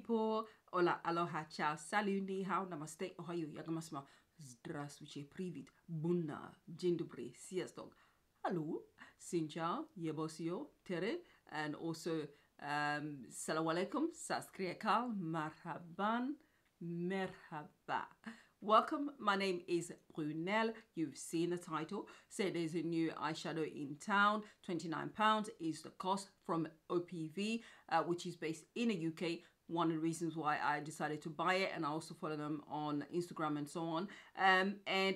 people. Hola, aloha, ciao, salut, ni hao, namaste, ohayo, yagamasma, zdravstvuyte, privet, bunna, dzień dobry, sziasztok, hello, xin chao, yebosio, tere, and also salam alaikum, saskriakal, marhaban, merhaba. Welcome, my name is Brunel. You've seen the title. Say there's a new eyeshadow in town. £29 is the cost from OPV, which is based in the UK. One of the reasons why I decided to buy it, and I also follow them on Instagram and so on. And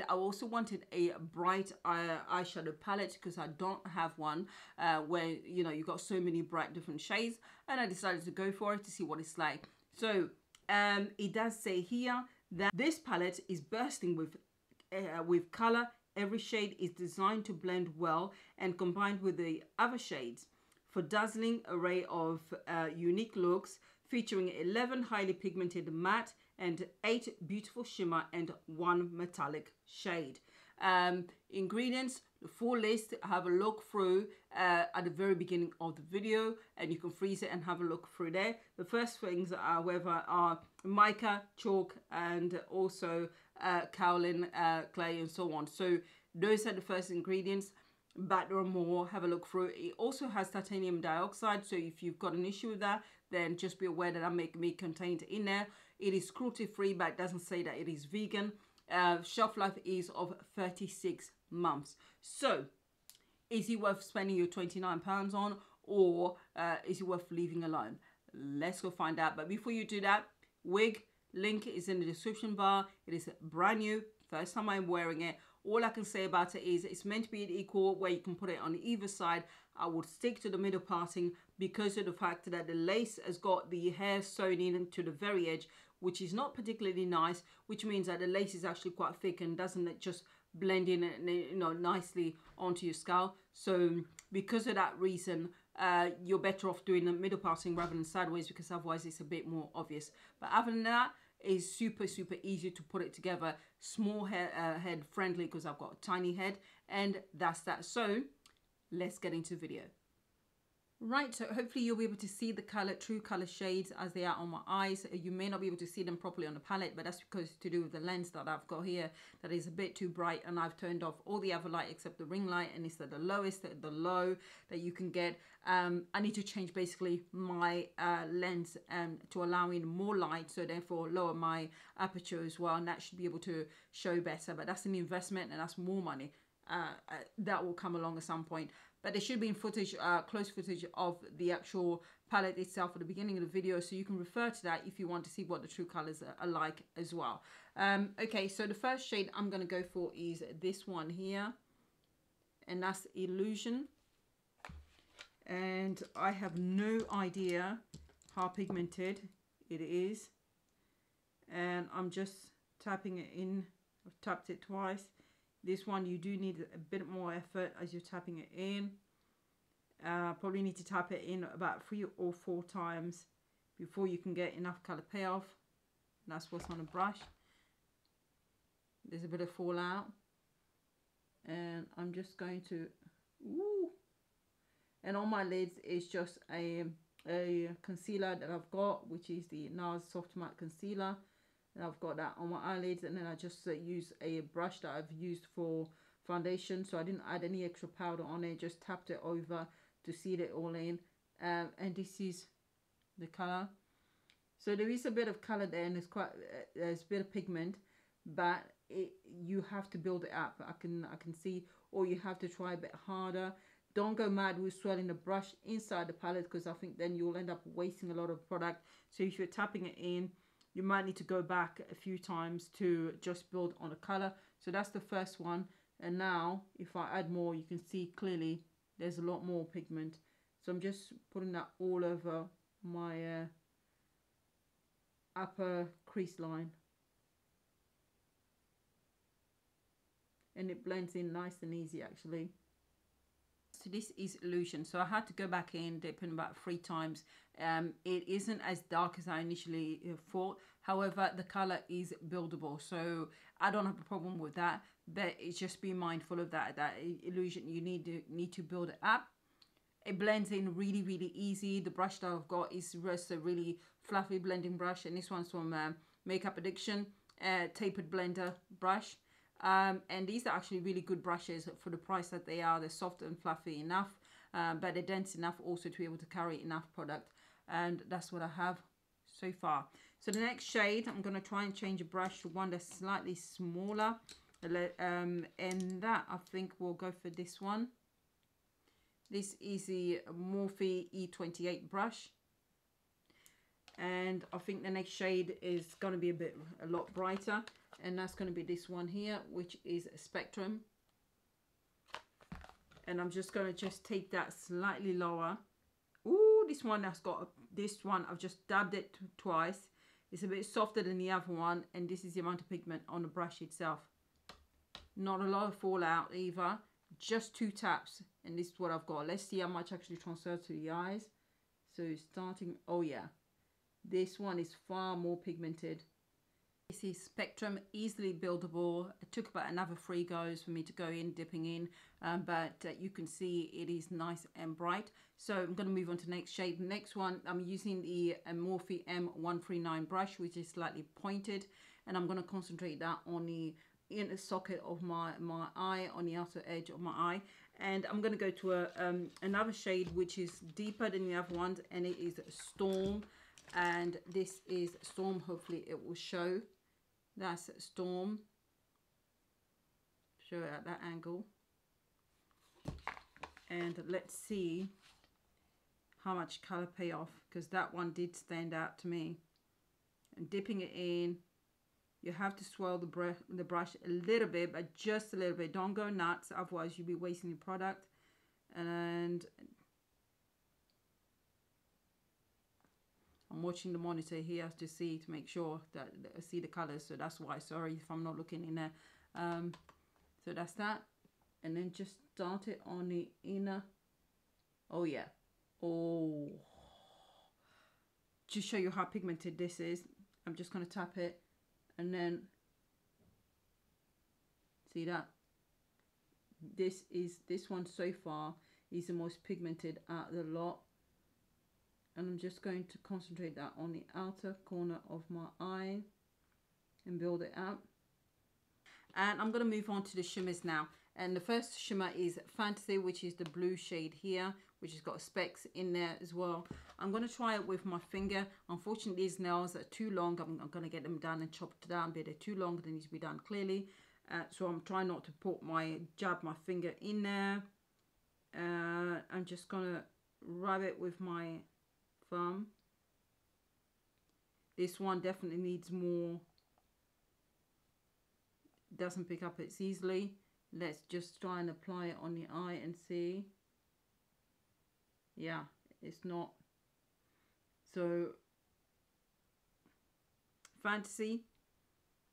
I also wanted a bright eyeshadow palette because I don't have one where, you know, you got so many bright different shades, and I decided to go for it to see what it's like. So it does say here that this palette is bursting with color. Every shade is designed to blend well and combined with the other shades for dazzling array of unique looks, featuring 11 highly pigmented matte and 8 beautiful shimmer and 1 metallic shade. Ingredients, the full list, have a look through at the very beginning of the video, and you can freeze it and have a look through there. The first things, however, are mica, chalk, and also kaolin clay and so on. So those are the first ingredients, but there are more. Have a look through. It also has titanium dioxide, so if you've got an issue with that, then just be aware that that may be contained in there. It is cruelty free, but it doesn't say that it is vegan. Shelf life is of 36 months. So is it worth spending your £29 on, or is it worth leaving alone? Let's go find out. But before you do that, wig link is in the description bar. It is brand new, first time I'm wearing it. All I can say about it is it's meant to be an equal where you can put it on either side. I would stick to the middle parting because of the fact that the lace has got the hair sewn in to the very edge, which is not particularly nice, which means that the lace is actually quite thick and doesn't it just blend in, you know, nicely onto your scalp. So because of that reason, you're better off doing the middle parting rather than sideways, because otherwise it's a bit more obvious. But other than that, is super easy to put it together. Small head friendly, because I've got a tiny head, and that's that. So let's get into the video. Right, so hopefully you'll be able to see the color, true color shades as they are on my eyes. You may not be able to see them properly on the palette, but that's because it's to do with the lens that I've got here that is a bit too bright, and I've turned off all the other light except the ring light, and it's at the lowest, the low that you can get. I need to change basically my lens to allow in more light, so therefore lower my aperture as well, and that should be able to show better. But that's an investment, and that's more money that will come along at some point. But there should be in footage, close footage of the actual palette itself at the beginning of the video, so you can refer to that if you want to see what the true colors are like as well. Okay, so the first shade I'm going to go for is this one here, and that's Illusion. And I have no idea how pigmented it is, and I'm just tapping it in. I've tapped it twice. This one you do need a bit more effort as you're tapping it in. Probably need to tap it in about 3 or 4 times before you can get enough color payoff. And that's what's on the brush. There's a bit of fallout, and I'm just going to, ooh. And on my lids is just a concealer that I've got, which is the NARS Soft Matte Concealer. And I've got that on my eyelids, and then I just use a brush that I've used for foundation, so I didn't add any extra powder on it, just tapped it over to seal it all in. And this is the color. So there is a bit of color there, and it's quite there's a bit of pigment, but you have to build it up. I can see, or you have to try a bit harder. Don't go mad with swirling the brush inside the palette, because I think then you'll end up wasting a lot of product. So if you're tapping it in, you might need to go back a few times to just build on the color. So that's the first one. And now if I add more, you can see clearly there's a lot more pigment. So I'm just putting that all over my upper crease line. And it blends in nice and easy actually. So this is Illusion. So I had to go back in, dip in about 3 times. It isn't as dark as I initially thought. However, the color is buildable, so I don't have a problem with that. But it's just be mindful of that Illusion. You need to build it up, It blends in really, really easy. The brush that I've got is just a really fluffy blending brush, and this one's from Makeup Addiction tapered blender brush. And these are actually really good brushes for the price that they are. They're soft and fluffy enough, but they're dense enough also to be able to carry enough product. And that's what I have so far. So the next shade, I'm going to try and change a brush to one that's slightly smaller. And that, I think, we'll go for this one. This is the Morphe E28 brush. And I think the next shade is going to be a lot brighter. And that's going to be this one here, which is Spectrum. And I'm just going to just take that slightly lower. Ooh, this one has got, this one I've just dabbed it twice. It's a bit softer than the other one. And this is the amount of pigment on the brush itself. Not a lot of fallout either. Just two taps. And this is what I've got. Let's see how much actually transfers to the eyes. So starting, oh yeah. This one is far more pigmented. This is Spectrum, easily buildable. It took about another 3 goes for me to go in, dipping in, but you can see it is nice and bright. So I'm going to move on to the next shade. The next one, I'm using the Morphe M139 brush, which is slightly pointed, and I'm going to concentrate that on the inner socket of my eye, on the outer edge of my eye. And I'm going to go to a, another shade, which is deeper than the other ones, and it is Storm. And this is Storm. Hopefully it will show. That's Storm. Show it at that angle. And let's see how much color payoff, because that one did stand out to me. And dipping it in, you have to swirl the brush a little bit, but just a little bit. Don't go nuts, otherwise you'll be wasting your product. And I'm watching the monitor here to see, to make sure that I see the colors, so that's why, sorry if I'm not looking in there. So that's that, and then just start it on the inner. Oh yeah. Oh, just show you how pigmented this is. I'm just going to tap it, and then see that this is, this one so far is the most pigmented out of the lot. And I'm just going to concentrate that on the outer corner of my eye and build it up. And I'm going to move on to the shimmers now. And the first shimmer is Fantasy, which is the blue shade here, which has got specks in there as well. I'm going to try it with my finger. Unfortunately, these nails are too long. I'm going to get them done and chopped down, but they're too long. They need to be done clearly. So I'm trying not to put my my finger in there. I'm just going to rub it with my thumb. This one definitely needs more. Doesn't pick up as easily. Let's just try and apply it on the eye and see. Yeah, it's not. So Fantasy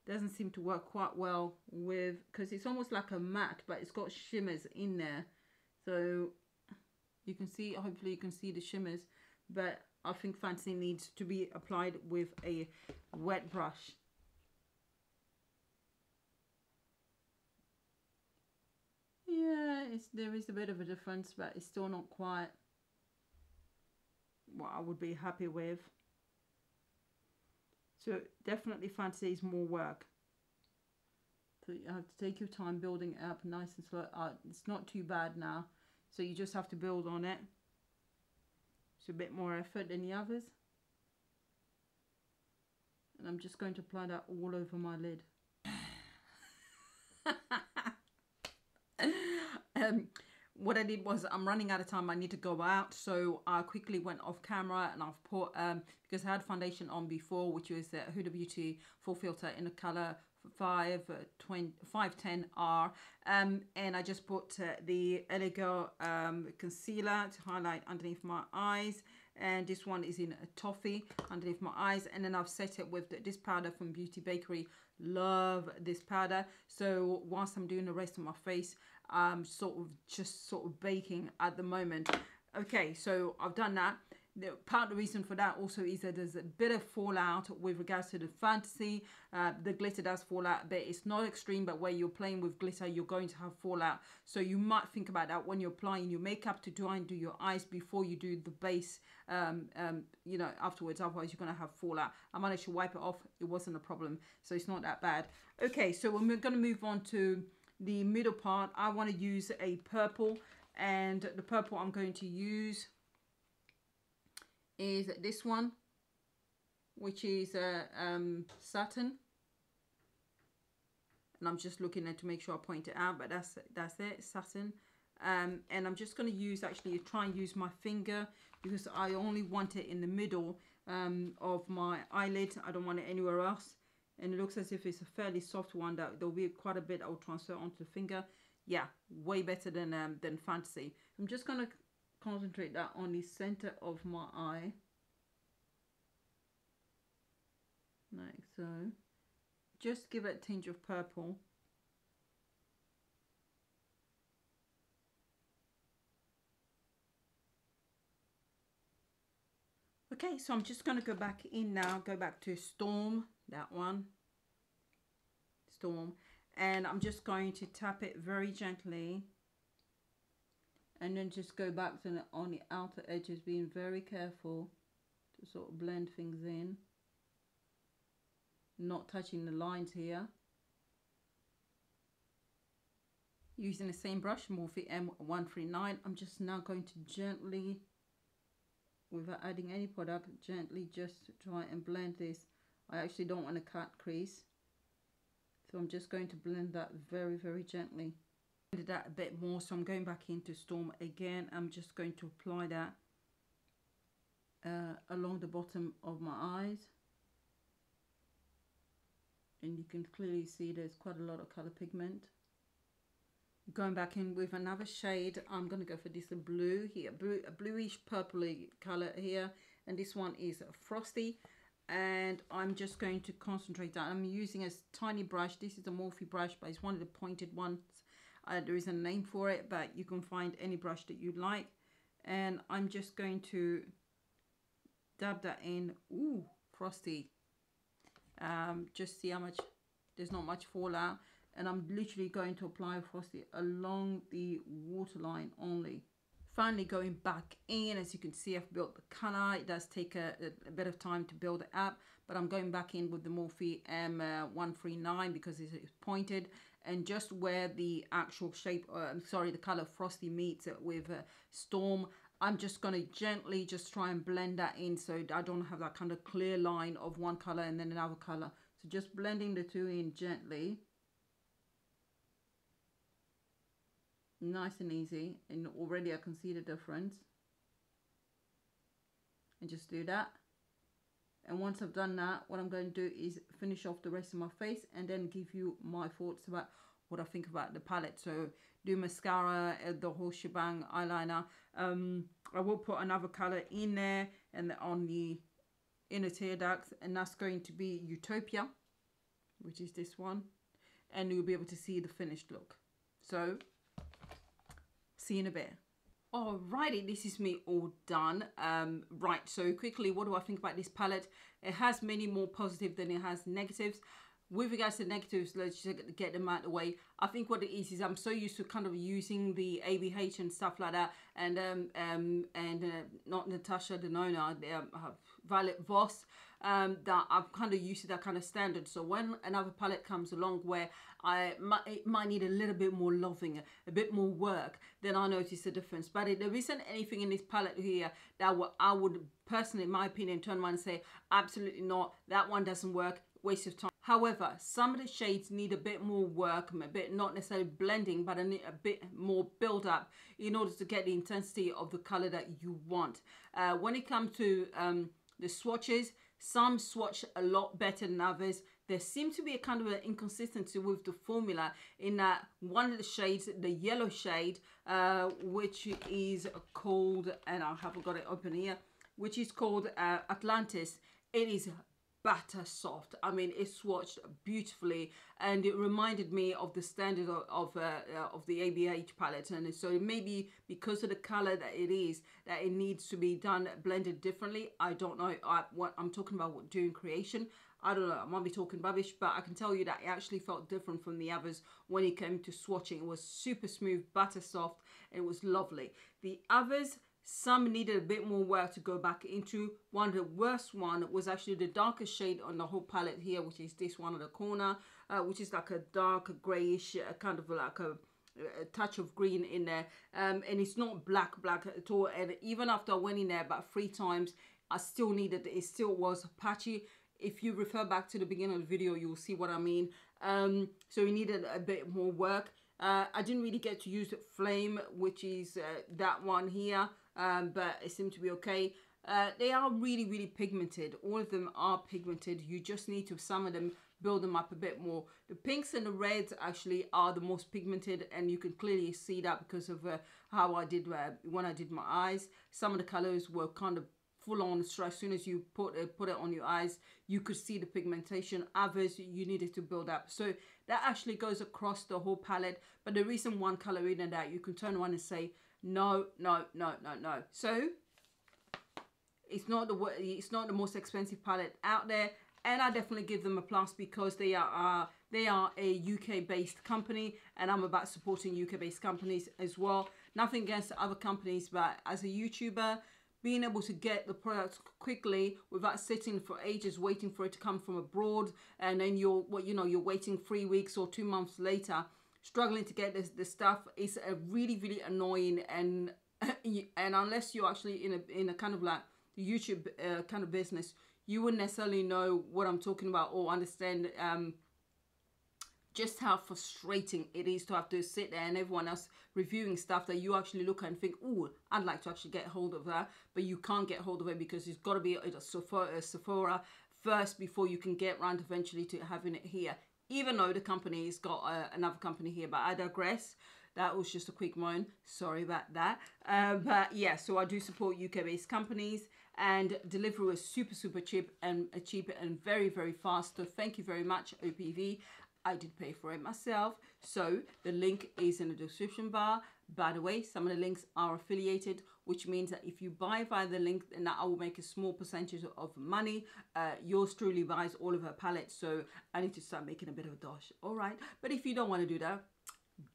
doesn't seem to work quite well with, because it's almost like a matte, but it's got shimmers in there. So you can see, hopefully you can see the shimmers. But I think Fantasy needs to be applied with a wet brush. Yeah, there is a bit of a difference, but it's still not quite what I would be happy with. So definitely Fantasy is more work. So you have to take your time building it up nice and slow. It's not too bad now. So you just have to build on it. It's a bit more effort than the others. And I'm just going to apply that all over my lid. What I did was, I'm running out of time, I need to go out, so I quickly went off camera, and I've put, because I had foundation on before, which was the Huda Beauty full filter in the color 510R, and I just put the Elego concealer to highlight underneath my eyes, and this one is in a toffee underneath my eyes. And then I've set it with this powder from Beauty Bakery. Love this powder. So whilst I'm doing the rest of my face, I'm sort of just baking at the moment. Okay, so I've done that. The part of the reason for that also is that there's a bit of fallout with regards to the fantasy. The glitter does fall out, but it's not extreme, but where you're playing with glitter, you're going to have fallout. So you might think about that when you're applying your makeup, to try and do your eyes before you do the base, you know, afterwards, otherwise you're going to have fallout. I managed to wipe it off. It wasn't a problem, so it's not that bad. Okay, so we're going to move on to the middle part. I want to use a purple, and the purple I'm going to use is this one, which is satin, and I'm just looking at to make sure I point it out, but that's it, satin. And I'm just going to use, actually try and use my finger, because I only want it in the middle of my eyelid. I don't want it anywhere else, and it looks as if it's a fairly soft one that there'll be quite a bit I'll transfer onto the finger. Yeah, way better than fantasy. I'm just going to concentrate that on the center of my eye, like so. Just give it a tinge of purple. Okay, so I'm just going to go back in now, go back to Storm, that one, Storm, and I'm just going to tap it very gently. And then just go back to the, on the outer edges, being very careful to sort of blend things in. Not touching the lines here. Using the same brush, Morphe M139, I'm just now going to gently, without adding any product, gently just try and blend this. I actually don't want to cut crease. So I'm just going to blend that very, very gently. That a bit more, so I'm going back into Storm again. I'm just going to apply that along the bottom of my eyes, and you can clearly see there's quite a lot of color pigment. Going back in with another shade, I'm going to go for this blue here, a bluish purpley color here, and this one is Frosty. And I'm just going to concentrate that. I'm using a tiny brush. This is a Morphe brush, but it's one of the pointed ones. There is a name for it, but you can find any brush that you like. And I'm just going to dab that in. Ooh, Frosty. Just see how much, there's not much fallout. And I'm literally going to apply Frosty along the waterline only. Finally going back in, as you can see, I've built the color. It does take a bit of time to build it up, but I'm going back in with the Morphe M139 because it's pointed. And just where the actual shape, the color Frosty meets it with Storm, I'm just going to gently just try and blend that in, so I don't have that kind of clear line of one color and then another color. So just blending the two in gently. Nice and easy, and already I can see the difference. And just do that. And once I've done that, what I'm going to do is finish off the rest of my face and then give you my thoughts about what I think about the palette. So do mascara, the whole shebang, eyeliner. I will put another color in there and on the inner tear ducts, and that's going to be Utopia, which is this one. And you'll be able to see the finished look. So see you in a bit. Alrighty, this is me all done. Right, so quickly, what do I think about this palette? It has many more positives than it has negatives. With regards to negatives, let's just get them out of the way. I think what it is I'm so used to kind of using the ABH and stuff like that, and not Natasha Denona, Violet Voss, that I've kind of used to that kind of standard. So when another palette comes along where it might need a little bit more loving, a bit more work, then I notice the difference. But there isn't anything in this palette here that I would personally, in my opinion, turn around and say, absolutely not, that one doesn't work, waste of time. However, some of the shades need a bit more work, a bit, not necessarily blending, but a bit more build up in order to get the intensity of the color that you want. When it comes to the swatches, some swatch a lot better than others. There seems to be a kind of an inconsistency with the formula, in that one of the shades, the yellow shade, which is called, and I haven't got it open here, which is called Atlantis. It is butter soft. I mean, it swatched beautifully, and it reminded me of the standard of the ABH palette, and so maybe because of the color that it is, that it needs to be done blended differently. I don't know what I'm talking about doing creation. I don't know, I might be talking rubbish, but I can tell you that it actually felt different from the others when it came to swatching. It was super smooth, butter soft, and it was lovely. The others, some needed a bit more work to go back into. One of the worst one was actually the darkest shade on the whole palette here, which is this one on the corner, which is like a dark grayish, kind of like a touch of green in there, and it's not black at all. And even after I went in there about 3 times, I still needed it. It still was patchy. If you refer back to the beginning of the video, you'll see what I mean. So we needed a bit more work. I didn't really get to use Flame, which is that one here, but it seemed to be okay. They are really pigmented. All of them are pigmented. You just need to, some of them, build them up a bit more. The pinks and the reds actually are the most pigmented, and you can clearly see that because of how I did when I did my eyes. Some of the colors were kind of full on, so as soon as you put it on your eyes, you could see the pigmentation. Others you needed to build up. So that actually goes across the whole palette. But there isn't one color in and out you can turn around and say no. So it's not the most expensive palette out there, and I definitely give them a plus because they are a UK-based company, and I'm about supporting UK-based companies as well. Nothing against other companies, but as a YouTuber, being able to get the products quickly without sitting for ages waiting for it to come from abroad, and then you're waiting 3 weeks or 2 months later, struggling to get this stuff, is a really annoying. And unless you're actually in a kind of like YouTube kind of business, you wouldn't necessarily know what I'm talking about or understand just how frustrating it is to have to sit there and everyone else reviewing stuff that you actually look at and think, oh, I'd like to actually get hold of that, but you can't get hold of it because it's got to be at a Sephora first before you can get round eventually to having it here, even though the company's got another company here. But I digress. That was just a quick moan, sorry about that. But yeah, so I do support UK-based companies, and delivery was super cheap and very fast. So thank you very much, OPV. I did pay for it myself, so the link is in the description bar. By the way, some of the links are affiliated, which means that if you buy via the link, then I will make a small percentage of money. Yours truly buys all of her palettes, so I need to start making a bit of a dosh, all right? But if you don't want to do that,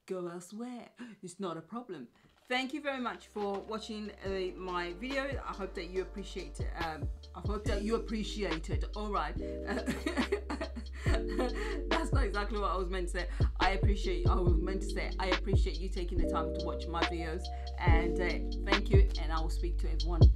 go elsewhere. It's not a problem. Thank you very much for watching my video. I hope that you appreciate it. I hope that you appreciate it, all right? That's not exactly what I was meant to say. I appreciate you taking the time to watch my videos, and thank you, and I will speak to everyone.